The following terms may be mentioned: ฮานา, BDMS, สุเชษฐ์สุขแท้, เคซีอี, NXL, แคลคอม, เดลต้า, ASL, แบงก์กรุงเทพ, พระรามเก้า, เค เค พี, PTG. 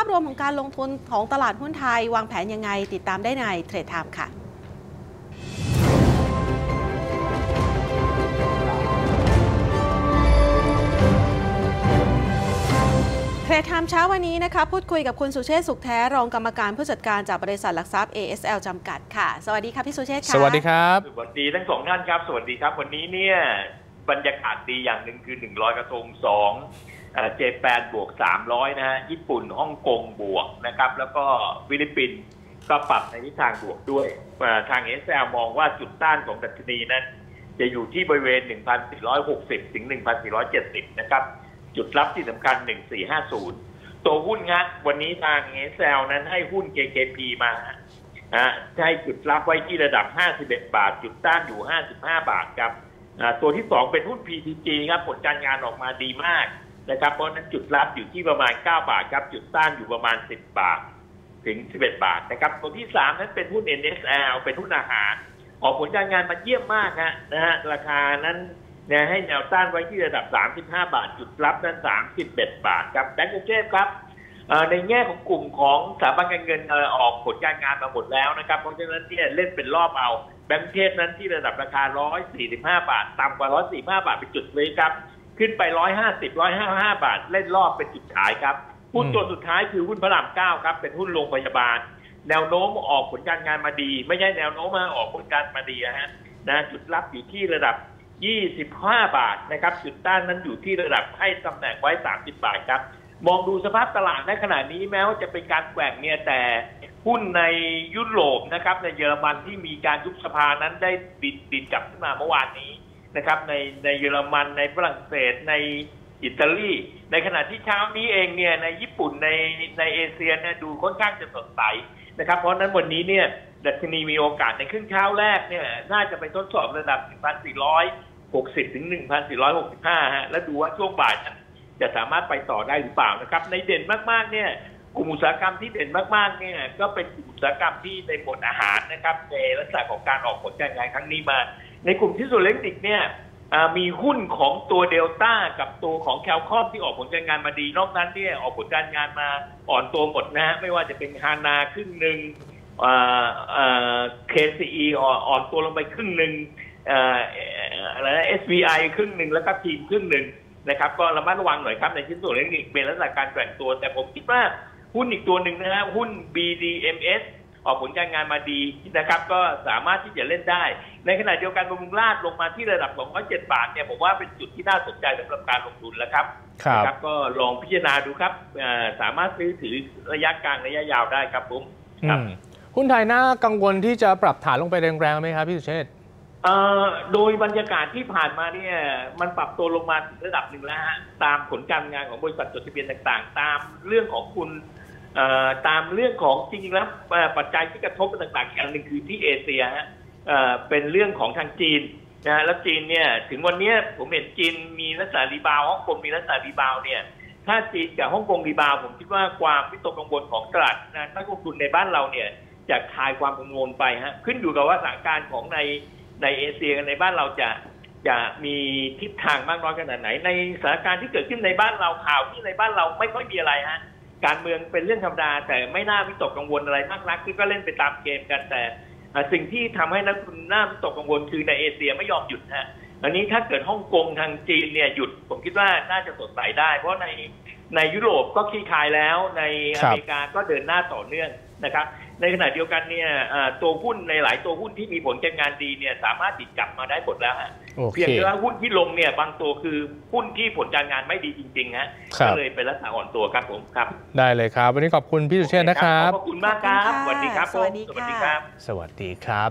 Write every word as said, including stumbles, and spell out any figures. าพรวมของการลงทุนของตลาดหุ้นไทยวางแผนยังไงติดตามได้ในเทรดไทม์ค่ะเทรดไทม์เช้าวันนี้นะคะพูดคุยกับคุณสุเชษฐ์สุขแท้รองกรรมการผู้จัดการจากบริษัทหลักทรัพย์ เอ เอส แอล จำกัดค่ะสวัสดีครับพี่สุเชษฐ์ค่ะสวัสดีครับสวัสดีทั้งสองท่านครับสวัสดีครับวันนี้เนี่ยบรรยากาศดีอย่างหนึ่งคือหนึ่งร้อยกระทงสองเจแปนบวกสามร้อยนะฮะญี่ปุ่นฮ่องกงบวกนะครับแล้วก็ฟิลิปปินส์ก็ปรับในทิศทางบวกด้วยทาง เอ เอส แอล มองว่าจุดต้านของดัชนีนั้นจะอยู่ที่บริเวณ หนึ่งพันสี่ร้อยหกสิบ ถึง หนึ่งพันสี่ร้อยเจ็ดสิบ นะครับจุดรับที่สำคัญ หนึ่งพันสี่ร้อยห้าสิบ ตัวหุ้นงัดวันนี้ทาง เอ เอส แอล นั้นให้หุ้น เค เค พี มาให้จุดรับไว้ที่ระดับห้าสิบเอ็ดบาทจุดต้านอยู่ห้าสิบห้าบาทครับตัวที่สองเป็นหุ้น พี ที จี ครับผลการงานออกมาดีมากนะครับเพราะนั้นจุดรับอยู่ที่ประมาณเก้าบาทครับจุดต้านอยู่ประมาณสิบบาทถึงสิบเอ็ดบาทนะครับตัวที่สามนั้นเป็นหุ้น เอ็น เอ็กซ์ แอล เป็นหุ้นอาหารออกผลการงานมาเยี่ยมมากนะฮะราคานั้นให้แนวต้านไว้ที่ระดับสามสิบห้าบาทจุดรับนั้นสามสิบเอ็ดบาทครับแบงก์กรุงเทพครับในแง่ของกลุ่มของสถาบันการเงินออกผลการงานมาหมดแล้วนะครับเพราะฉะนั้นเนี่ยเล่นเป็นรอบเอาแบงก์กรุงเทพนั้นที่ระดับราคาหนึ่งร้อยสี่สิบห้าบาทต่ำกว่าหนึ่งร้อยสี่สิบห้าบาทเป็นจุดซื้อครับขึ้นไปหนึ่งร้อยห้าสิบ หนึ่งร้อยห้าสิบห้าบาทเล่นรอบเป็นจุดขายครับหุ้นตัวสุดท้ายคือหุ้นพระรามเก้าครับเป็นหุ้นโรงพยาบาลแนวโน้มออกผลการงานมาดีไม่ใช่แนวโน้มมาออกผลการมาดีนะฮะจุดรับอยู่ที่ระดับยี่สิบห้าบาทนะครับจุดต้านนั้นอยู่ที่ระดับให้ตำแหน่งไว้สามสิบบาทครับมองดูสภาพตลาดในขณะนี้แม้ว่าจะเป็นการแกว่งเนี่ยแต่หุ้นในยุโรปนะครับในเยอรมันที่มีการยุบสภานั้นได้ดิดดิดกลับขึ้นมาเมื่อวานนี้นะครับในในเยอรมันในฝรั่งเศสในอิตาลีในขณะที่เช้านี้เองเนี่ยในญี่ปุ่นในในเอเชียเนี่ยดูค่อนข้างจะสดใสนะครับเพราะนั้นวันนี้เนี่ยดัชนีมีโอกาสในครึ่งเช้าแรกเนี่ยน่าจะไปทดสอบระดับหนึ่งพันสี่ร้อยหกสิบ ถึง หนึ่งพันสี่ร้อยหกสิบห้า ฮะแล้วดูว่าช่วงบ่ายจะสามารถไปต่อได้หรือเปล่านะครับในเด่นมากๆเนี่ยกลุ่มอุตสาหกรรมที่เด่นมากๆเนี่ยก็เป็นกลุ่มอุตสาหกรรมที่ในหมวดอาหารนะครับในลักษณะของการออกผลการงานครั้งนี้มาในกลุ่มที่สุดเล็กติกเนี่ยมีหุ้นของตัวเดลต้ากับตัวของแคลคอมที่ออกผลการงานมาดีนอกนั้นเนี่ยออกผลการงานมาอ่อนตัวหมดนะฮะไม่ว่าจะเป็นฮานาครึ่งหนึ่งเคซีอีอ่อนตัวลงไปครึ่งหนึ่งอะไรนะ เอส วี ไอ ครึ่งหนึ่งแล้วก็ทีมครึ่งหนึ่งนะครับก็ระมัดระวังหน่อยครับในชิ้นส่วนเล็กๆเป็นลักษณะการแกว่งตัวแต่ผมคิดว่าหุ้นอีกตัวหนึ่งนะฮะหุ้น บี ดี เอ็ม เอส ออกผลการงานมาดีนะครับก็สามารถที่จะเล่นได้ในขณะเดียวกันบำรุงราษฎร์ลงมาที่ระดับสองร้อยเจ็ดบาทเนี่ยผมว่าเป็นจุดที่น่าสนใจสำหรับการลงทุนแล้วครับครับก็ลองพิจารณาดูครับสามารถซื้อถือระยะกลางระยะยาวได้ครับผมหุ้นไทยน่ากังวลที่จะปรับฐานลงไปแรงๆไหมครับพี่สุเชษฐ์โดยบรรยากาศที่ผ่านมาเนี่ยมันปรับตัวลงมาถึงระดับหนึ่งแล้วฮะตามผลการงานของบริษัทจดทะเบียนต่างๆตามเรื่องของคุณตามเรื่องของจริงๆแล้วปัจจัยที่กระทบต่างๆอีกอันหนึ่งคือที่เอเชียฮะเป็นเรื่องของทางจีนนะแล้วจีนเนี่ยถึงวันนี้ผมเห็นจีนมีลักษณะรีบาวฮ่องกงมีลักษณะรีบาวเนี่ยถ้าจีนกับฮ่องกงรีบาวผมคิดว่าความวิตกกังวลของตลาดนักลงทุนในบ้านเราเนี่ยจะคลายความกังวลไปฮะขึ้นอยู่กับว่าสถานการณ์ของในในเอเชียในบ้านเราจะจะมีทิศทางมากน้อยขนาดไหนในสถานการณ์ที่เกิดขึ้นในบ้านเราข่าวที่ในบ้านเราไม่ค่อยมีอะไรฮะการเมืองเป็นเรื่องธรรมดาแต่ไม่น่าวิตกกังวลอะไรมากนักคือก็เล่นไปตามเกมกันแต่สิ่งที่ทำให้นักลงทุนน่าวิตกกังวลคือในเอเชียไม่ยอมหยุดฮะอันนี้ถ้าเกิดฮ่องกงทางจีนเนี่ยหยุดผมคิดว่าน่าจะสดใสได้เพราะในในยุโรปก็คลี่คลายแล้วในอเมริกาก็เดินหน้าต่อเนื่องนะครับในขณะเดียวกันเนี่ยตัวหุ้นในหลายตัวหุ้นที่มีผลการงานดีเนี่ยสามารถติดกลับมาได้หมดแล้วฮะ เพียงแต่ว่าหุ้นที่ลงเนี่ยบางตัวคือหุ้นที่ผลการงานไม่ดีจริงๆฮะก็เลยเป็นลักษณะอ่อนตัวครับผมครับได้เลยครับวันนี้ขอบคุณพี่สุเชษฐ์นะครับขอบคุณมากครับสวัสดีครับสวัสดีครับสวัสดีครับ